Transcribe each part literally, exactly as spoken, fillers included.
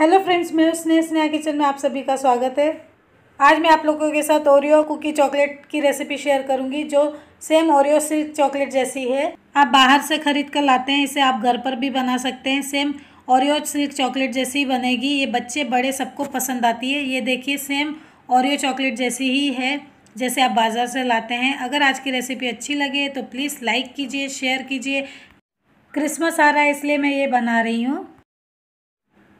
Hello friends, मैं Sneha Sneha kitchen में आप सभी का स्वागत है। आज मैं आप लोगों के साथ ओरियो कुकी चॉकलेट की रेसिपी शेयर करूंगी, जो सेम ओरियो सिल्क चॉकलेट जैसी है। आप बाहर से खरीद कर लाते हैं, इसे आप घर पर भी बना सकते हैं। सेम ओरियो सिल्क चॉकलेट जैसी ही बनेगी, ये बच्चे बड़े सबको पसंद आती है। ये देखिए, सेम ओरियो चॉकलेट जैसी ही है जैसे आप बाज़ार से लाते हैं। अगर आज की रेसिपी अच्छी लगे तो प्लीज़ लाइक कीजिए, शेयर कीजिए। क्रिसमस आ रहा है इसलिए मैं ये बना रही हूँ।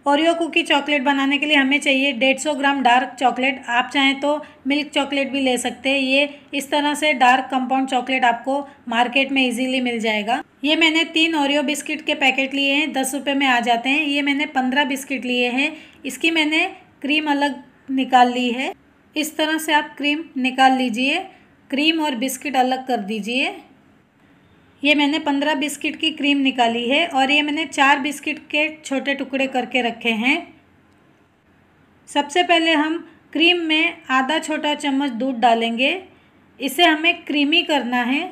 ओरियो कुकी चॉकलेट बनाने के लिए हमें चाहिए डेढ़ सौ ग्राम डार्क चॉकलेट। आप चाहें तो मिल्क चॉकलेट भी ले सकते हैं। ये इस तरह से डार्क कंपाउंड चॉकलेट आपको मार्केट में इजीली मिल जाएगा। ये मैंने तीन ओरियो बिस्किट के पैकेट लिए हैं, दस रुपये में आ जाते हैं। ये मैंने पंद्रह बिस्किट लिए हैं, इसकी मैंने क्रीम अलग निकाल ली है। इस तरह से आप क्रीम निकाल लीजिए, क्रीम और बिस्किट अलग कर दीजिए। ये मैंने पंद्रह बिस्किट की क्रीम निकाली है और ये मैंने चार बिस्किट के छोटे टुकड़े करके रखे हैं। सबसे पहले हम क्रीम में आधा छोटा चम्मच दूध डालेंगे, इसे हमें क्रीमी करना है।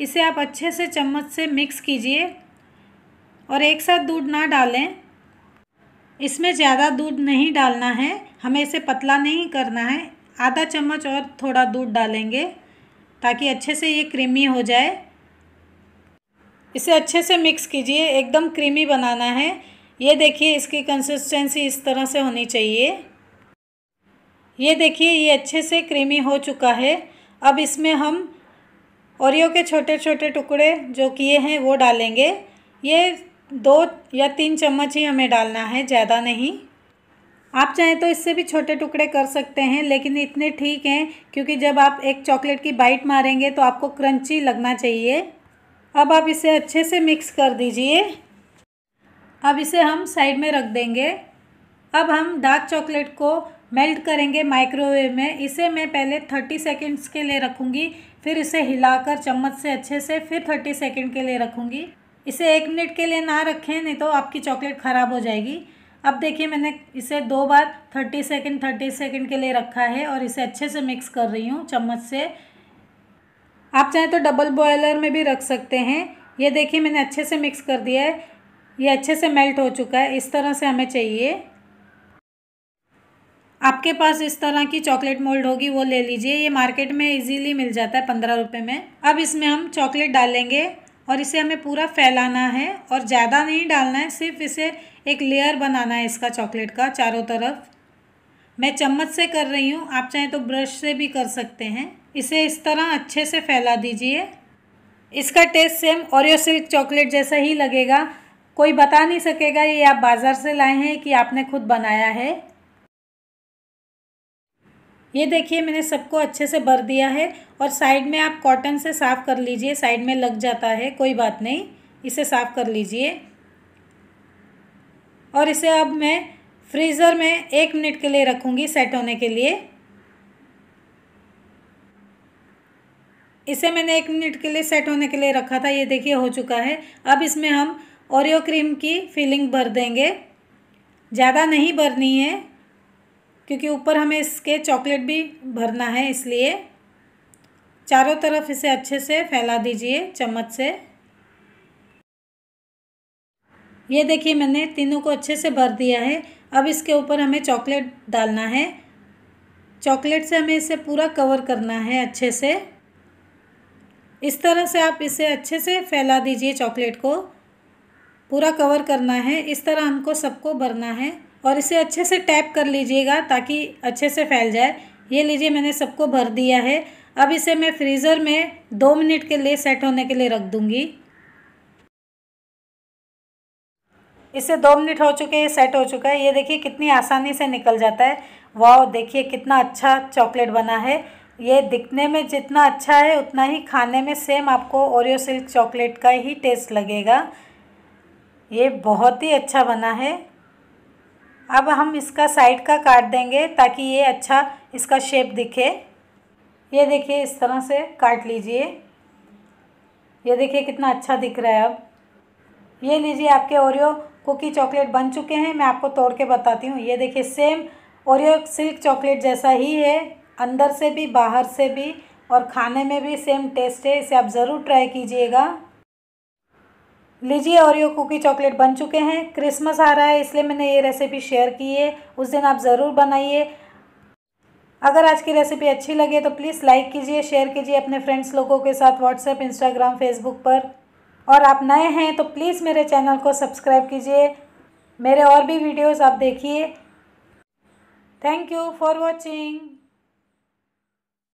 इसे आप अच्छे से चम्मच से मिक्स कीजिए और एक साथ दूध ना डालें, इसमें ज़्यादा दूध नहीं डालना है, हमें इसे पतला नहीं करना है। आधा चम्मच और थोड़ा दूध डालेंगे ताकि अच्छे से ये क्रीमी हो जाए। इसे अच्छे से मिक्स कीजिए, एकदम क्रीमी बनाना है। ये देखिए, इसकी कंसिस्टेंसी इस तरह से होनी चाहिए। ये देखिए, ये अच्छे से क्रीमी हो चुका है। अब इसमें हम ओरियो के छोटे छोटे टुकड़े जो किए हैं वो डालेंगे। ये दो या तीन चम्मच ही हमें डालना है, ज़्यादा नहीं। आप चाहें तो इससे भी छोटे टुकड़े कर सकते हैं, लेकिन इतने ठीक हैं क्योंकि जब आप एक चॉकलेट की बाइट मारेंगे तो आपको क्रंची लगना चाहिए। अब आप इसे अच्छे से मिक्स कर दीजिए। अब इसे हम साइड में रख देंगे। अब हम डार्क चॉकलेट को मेल्ट करेंगे माइक्रोवेव में। इसे मैं पहले थर्टी सेकेंड्स के लिए रखूँगी, फिर इसे हिलाकर चम्मच से अच्छे से फिर थर्टी सेकेंड के लिए रखूँगी। इसे एक मिनट के लिए ना रखें, नहीं तो आपकी चॉकलेट ख़राब हो जाएगी। अब देखिए, मैंने इसे दो बार थर्टी सेकेंड थर्टी सेकेंड के लिए रखा है और इसे अच्छे से मिक्स कर रही हूँ चम्मच से। आप चाहें तो डबल बॉयलर में भी रख सकते हैं। ये देखिए, मैंने अच्छे से मिक्स कर दिया है, ये अच्छे से मेल्ट हो चुका है। इस तरह से हमें चाहिए। आपके पास इस तरह की चॉकलेट मोल्ड होगी वो ले लीजिए, ये मार्केट में इजीली मिल जाता है पंद्रह रुपए में। अब इसमें हम चॉकलेट डालेंगे और इसे हमें पूरा फैलाना है और ज़्यादा नहीं डालना है, सिर्फ इसे एक लेयर बनाना है इसका चॉकलेट का चारों तरफ। मैं चम्मच से कर रही हूँ, आप चाहें तो ब्रश से भी कर सकते हैं। इसे इस तरह अच्छे से फैला दीजिए। इसका taste same Oreo silk chocolate जैसा ही लगेगा, कोई बता नहीं सकेगा ये आप बाज़ार से लाए हैं कि आपने खुद बनाया है। ये देखिए, मैंने सबको अच्छे से भर दिया है और साइड में आप कॉटन से साफ़ कर लीजिए, साइड में लग जाता है, कोई बात नहीं, इसे साफ़ कर लीजिए। और इसे अब मैं फ्रीज़र में एक मिनट के लिए रखूँगी सेट होने के लिए। इसे मैंने एक मिनट के लिए सेट होने के लिए रखा था, ये देखिए हो चुका है। अब इसमें हम ओरियो क्रीम की फिलिंग भर देंगे, ज़्यादा नहीं भरनी है क्योंकि ऊपर हमें इसके चॉकलेट भी भरना है, इसलिए चारों तरफ इसे अच्छे से फैला दीजिए चम्मच से। ये देखिए, मैंने तीनों को अच्छे से भर दिया है। अब इसके ऊपर हमें चॉकलेट डालना है, चॉकलेट से हमें इसे पूरा कवर करना है अच्छे से। इस तरह से आप इसे अच्छे से फैला दीजिए, चॉकलेट को पूरा कवर करना है। इस तरह हमको सबको भरना है और इसे अच्छे से टैप कर लीजिएगा ताकि अच्छे से फैल जाए। ये लीजिए, मैंने सबको भर दिया है। अब इसे मैं फ्रीज़र में दो मिनट के लिए सेट होने के लिए रख दूँगी। इसे दो मिनट हो चुके हैं, सेट हो चुका है। ये देखिए, कितनी आसानी से निकल जाता है। वाह, देखिए कितना अच्छा चॉकलेट बना है। ये दिखने में जितना अच्छा है उतना ही खाने में सेम आपको ओरियो सिल्क चॉकलेट का ही टेस्ट लगेगा। ये बहुत ही अच्छा बना है। अब हम इसका साइड का काट देंगे ताकि ये अच्छा इसका शेप दिखे। ये देखिए, इस तरह से काट लीजिए। ये देखिए कितना अच्छा दिख रहा है। अब ये लीजिए, आपके ओरियो कुकी चॉकलेट बन चुके हैं। मैं आपको तोड़ के बताती हूँ। ये देखिए, सेम ओरियो सिल्क चॉकलेट जैसा ही है, अंदर से भी बाहर से भी, और खाने में भी सेम टेस्ट है। इसे आप ज़रूर ट्राई कीजिएगा। लीजिए ओरियो कुकी चॉकलेट बन चुके हैं। क्रिसमस आ रहा है इसलिए मैंने ये रेसिपी शेयर की है, उस दिन आप ज़रूर बनाइए। अगर आज की रेसिपी अच्छी लगे तो प्लीज़ लाइक कीजिए, शेयर कीजिए अपने फ्रेंड्स लोगों के साथ व्हाट्सएप, इंस्टाग्राम, फेसबुक पर। और आप नए हैं तो प्लीज़ मेरे चैनल को सब्सक्राइब कीजिए। मेरे और भी वीडियोज़ आप देखिए। Thank you for watching.